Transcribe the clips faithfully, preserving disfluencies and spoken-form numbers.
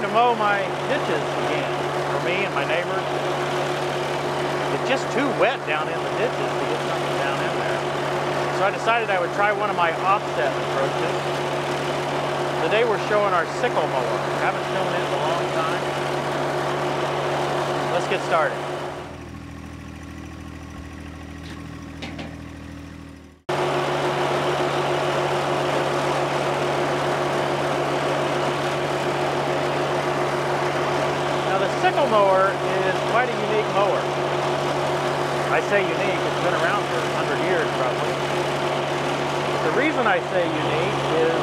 time to mow my ditches again for me and my neighbors. It's just too wet down in the ditches to get something down in there. So I decided I would try one of my offset approaches. Today we're showing our sickle mower. I haven't shown it in a long time. Let's get started. Mower is quite a unique mower. I say unique, it's been around for a hundred years probably. The reason I say unique is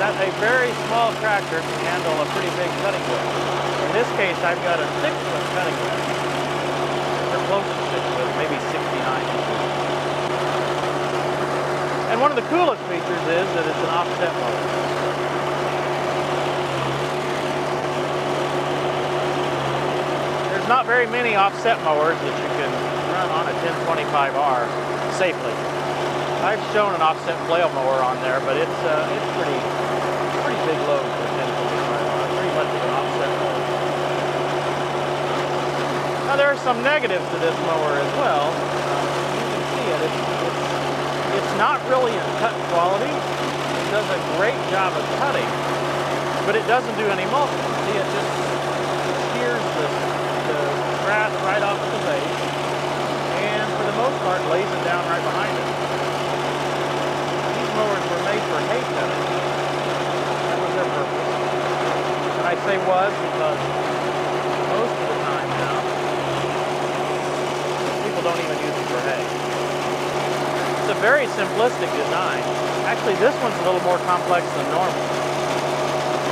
that a very small tractor can handle a pretty big cutting whip. In this case, I've got a six foot cutting whip. They're close to six foot, maybe sixty-nine inches. And one of the coolest features is that it's an offset mower. There's not very many offset mowers that you can run on a ten twenty-five R safely. I've shown an offset flail mower on there, but it's uh, it's pretty pretty big load for a ten twenty-five R, pretty much of an offset mower. Now there are some negatives to this mower as well. You can see it. It's, it's, it's not really in cut quality. It does a great job of cutting, but it doesn't do any mulching. See, it just shears the grass right off of the base, and for the most part lays it down right behind it. These mowers were made for hay cutting. That was their purpose. And I say was because most of the time now, people don't even use it for hay. It's a very simplistic design. Actually, this one's a little more complex than normal.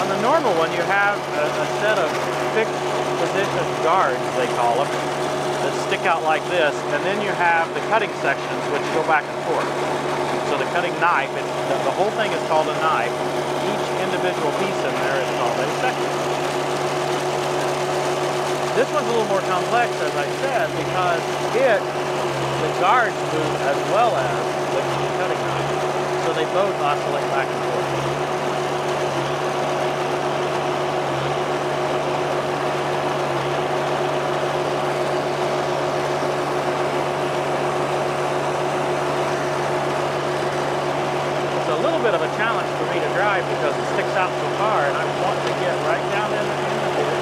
On the normal one, you have a, a set of fixed position guards, they call them, that stick out like this, and then you have the cutting sections which go back and forth. So the cutting knife, it's, the, the whole thing is called a knife. Each individual piece in there is called a section. This one's a little more complex, as I said, because it, the guards move as well as the cutting knife. So they both oscillate back and forth. Bit of a challenge for me to drive because it sticks out so far, and I want to get right down in the end of it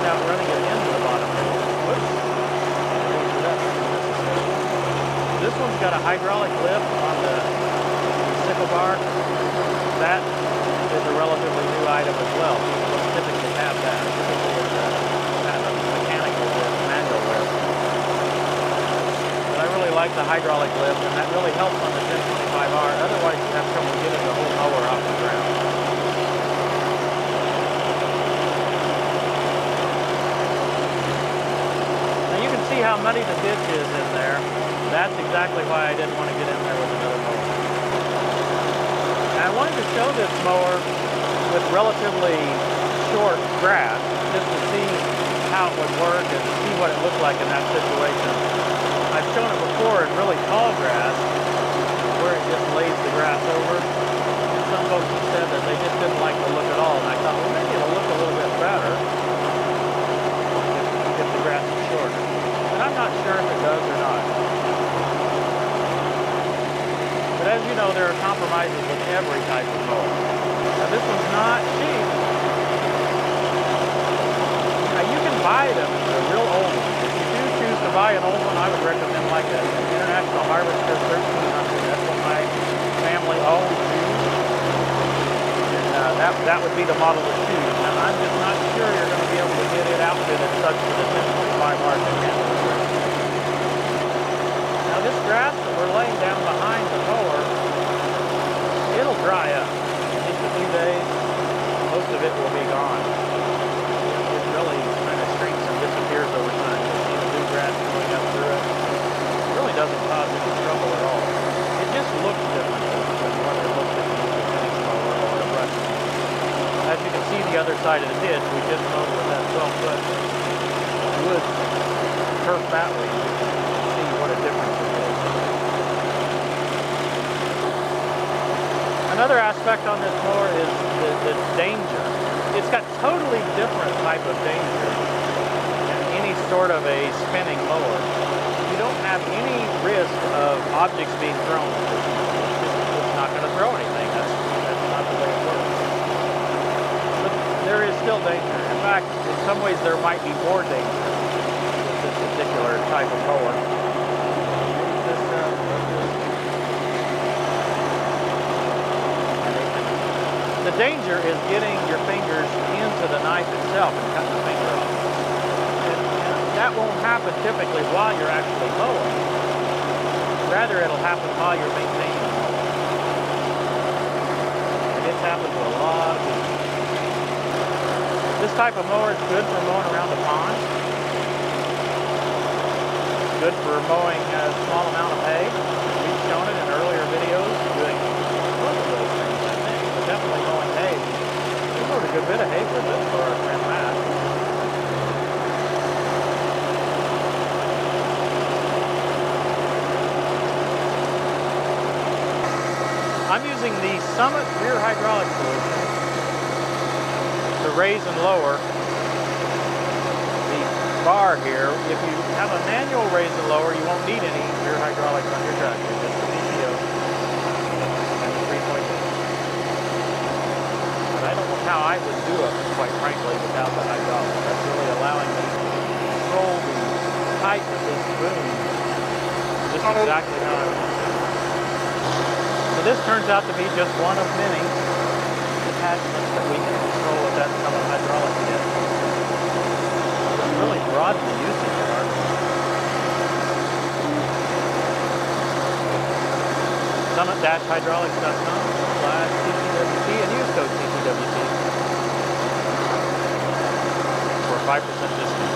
without running it into the bottom of it. Whoops. This one's got a hydraulic lift on the sickle bar. That is a relatively new item as well. People don't typically have that. Typically it's a kind of mechanical manual lift. But I really like the hydraulic lift, and that really helps on the ten twenty-five R, otherwise you have trouble getting the whole mower off the ground. Now you can see how muddy the ditch is in there. That's exactly why I didn't want to get in there with another mower. And I wanted to show this mower with relatively short grass, just to see how it would work and to see what it looked like in that situation. I've shown it before in really tall grass, where it just lays the grass over. And some folks have said that they just didn't like the look at all, and I thought, well, maybe it'll look a little bit better if, if the grass is shorter. And I'm not sure if it does or not. But as you know, there are compromises with every type of mower. Now, this one's not cheap. Now, you can buy them, the real old ones. If you do choose to buy an old one, I would recommend like an International Harvester thirteen hundred. My family owns shoes, and uh, that, that would be the model of shoes. Now, I'm just not sure you're going to be able to get it outfitted such that the ten twenty-five R can handle the grass. Now, this grass that we're laying down behind the mower, it'll dry up. In just a few days, most of it will be gone. It really kind of shrinks and disappears over time. You see the new grass going up through it. It really doesn't cause any trouble at all. It just looks different than what it looks like in the cutting mower or a brush. As you can see, the other side of the ditch, we just mowed with that twelve foot wood turf bat leaf. You can see what a difference it is. Another other aspect on this mower is the, the danger. It's got totally different type of danger than any sort of a spinning mower. You don't have any risk of objects being thrown. It's not going to throw anything. That's, that's not the way it works. But there is still danger. In fact, in some ways there might be more danger with this particular type of mower. The danger is getting your fingers into the knife itself and cutting the finger off. And, and that won't happen typically while you're actually mowing. Rather, it'll happen while you're maintaining the mower. And it's happened to a lot of people. This type of mower is good for mowing around the pond. Good for mowing a small amount of hay. We've shown it in earlier videos doing both of those things, I think. But definitely mowing hay. We mowed a good bit of hay with it for our friend Matt. I'm using the Summit rear hydraulic solution to raise and lower bar here. If you have a manual raise and lower, you won't need any rear hydraulics on your tractor. Just the V T O and the three point eight. But I don't know how I would do it, quite frankly, without the hydraulics. That's really allowing me to control the height of this boom. Just exactly how I want to do it. So this turns out to be just one of many attachments that we can control with that kind of hydraulic kit. Really broaden the usage of our summit hydraulics dot com slash T T W T and use code T T W T for a five percent discount.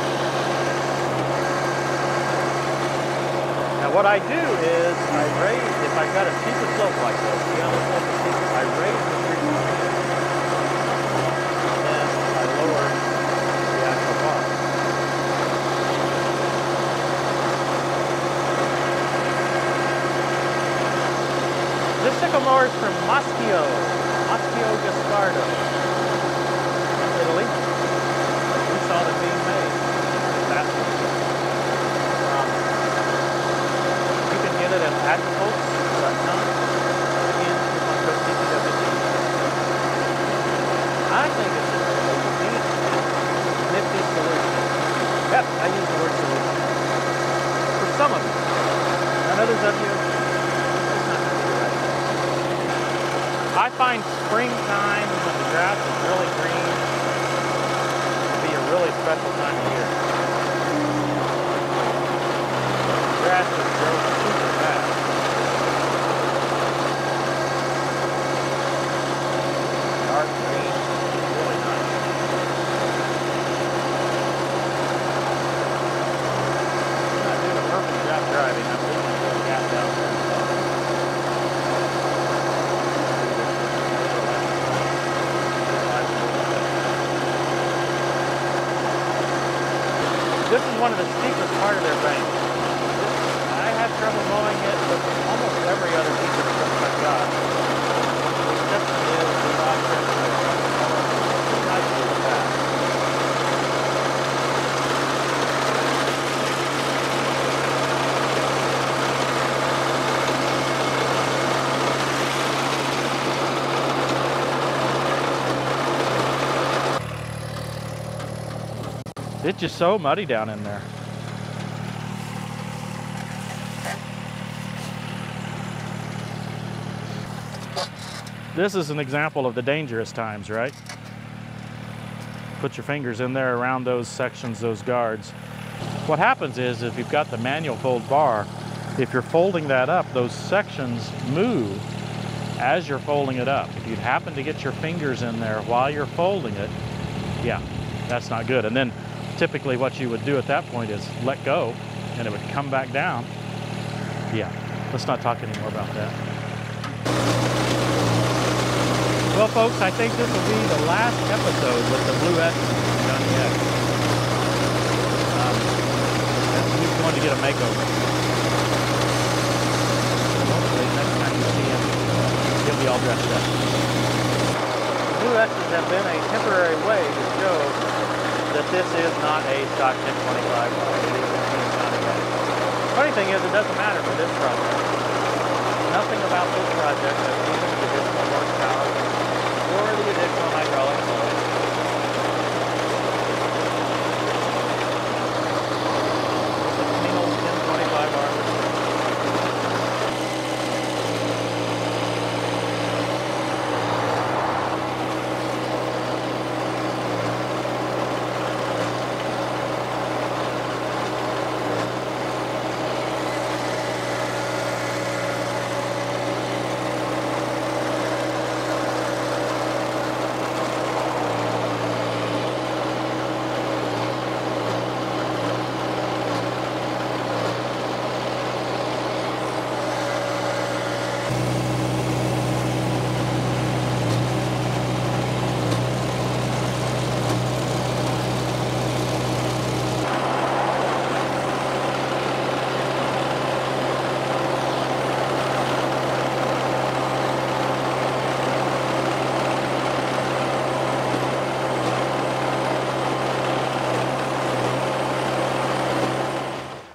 Now what I do is I raise, if I've got a steeper slope like this, you know, I raise the tree and then I lower the actual bar. This sickle mower is from Maschio, Maschio Gaspardo, in Italy. We saw them being made. Um, you can get it at agriculture dot com. Again, you want to go to T T W T. I think it's just a really neat, nifty solution. Yep, I use the word solution. For some of you. And others of you, I find springtime, when the grass is really green, to be a really special time of year. The grass is growing super fast. Dark green, really nice. I'm not doing a perfect job driving. I'm just going to go gas down there. This is one of the steepest part of their bank. I had trouble mowing it with almost every other piece of equipment I've got. Except for the odd trick that I've got. It's nice to do that. It's just so muddy down in there. This is an example of the dangerous times, right? Put your fingers in there around those sections, those guards. What happens is, if you've got the manual fold bar, if you're folding that up, those sections move as you're folding it up. If you happen to get your fingers in there while you're folding it, yeah, that's not good. And then typically what you would do at that point is let go and it would come back down. Yeah, let's not talk anymore about that. Well folks, I think this will be the last episode with the Blue S and Johnny X. Um, he's going to get a makeover. Hopefully next time you see him, he'll be all all dressed up. Blue X's have been a temporary way to show that this is not a stock ten twenty-five R. It is a ten twenty-five R. Funny thing is, it doesn't matter for this project. Nothing about this project has even the additional horsepower or the additional hydraulic noise.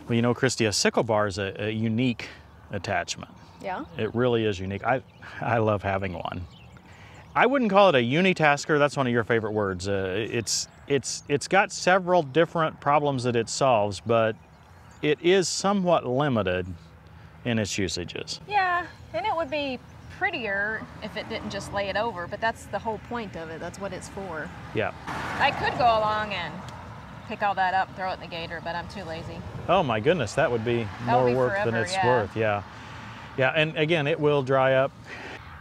Well, you know, Christy, a sickle bar is a, a unique attachment. Yeah. It really is unique. I, I love having one. I wouldn't call it a unitasker. That's one of your favorite words. Uh, it's, it's, it's got several different problems that it solves, but it is somewhat limited in its usages. Yeah, and it would be prettier if it didn't just lay it over, but that's the whole point of it. That's what it's for. Yeah. I could go along and pick all that up, throw it in the gator, but I'm too lazy. Oh my goodness, that would be more be work forever, than it's yeah. worth, yeah. Yeah, and again, it will dry up.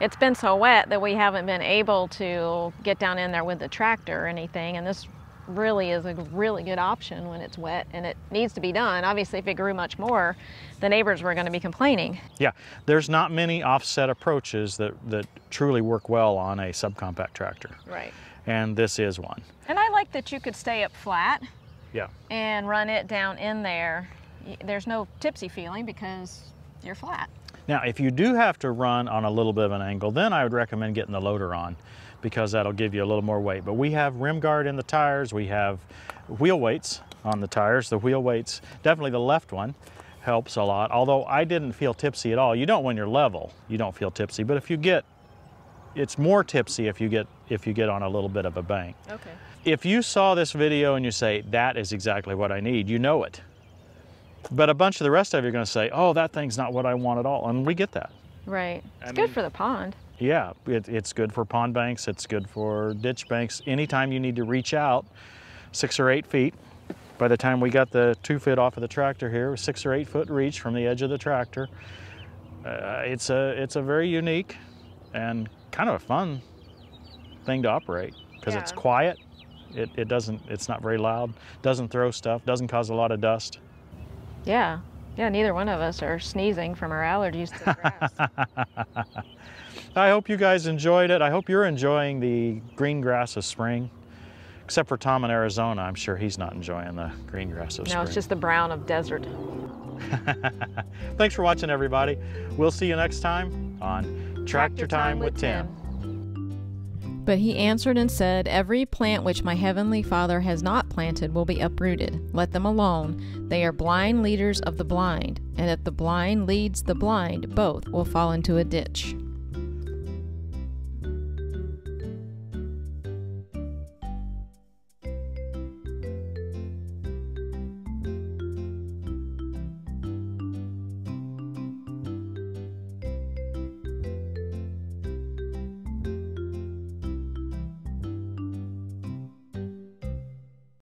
It's been so wet that we haven't been able to get down in there with the tractor or anything, and this really is a really good option when it's wet, and it needs to be done. Obviously, if it grew much more, the neighbors were gonna be complaining. Yeah, there's not many offset approaches that, that truly work well on a subcompact tractor. Right. And this is one. And I like that you could stay up flat. Yeah. And run it down in there. There's no tipsy feeling because you're flat. Now, if you do have to run on a little bit of an angle, then I would recommend getting the loader on because that'll give you a little more weight. But we have rim guard in the tires. We have wheel weights on the tires. The wheel weights, definitely the left one, helps a lot. Although I didn't feel tipsy at all. You don't when you're level, you don't feel tipsy. But if you get, it's more tipsy if you get if you get on a little bit of a bank. Okay. If you saw this video and you say, that is exactly what I need, you know it. But a bunch of the rest of you are gonna say, oh, that thing's not what I want at all, and we get that. Right, it's I good mean, for the pond. Yeah, it, it's good for pond banks, it's good for ditch banks. Anytime you need to reach out six or eight feet, by the time we got the two foot off of the tractor here, six or eight foot reach from the edge of the tractor, uh, it's, a, it's a very unique and kind of a fun thing to operate because yeah. it's quiet. It, it doesn't, it's not very loud, doesn't throw stuff, doesn't cause a lot of dust. Yeah, yeah, neither one of us are sneezing from our allergies to the grass. I hope you guys enjoyed it. I hope you're enjoying the green grass of spring. Except for Tom in Arizona, I'm sure he's not enjoying the green grass of no, spring. No, it's just the brown of desert. Thanks for watching, everybody. We'll see you next time on Tractor, Tractor Time, Time with Tim. Tim. But he answered and said, Every plant which my heavenly Father has not planted will be uprooted. Let them alone. They are blind leaders of the blind, and if the blind leads the blind, both will fall into a ditch.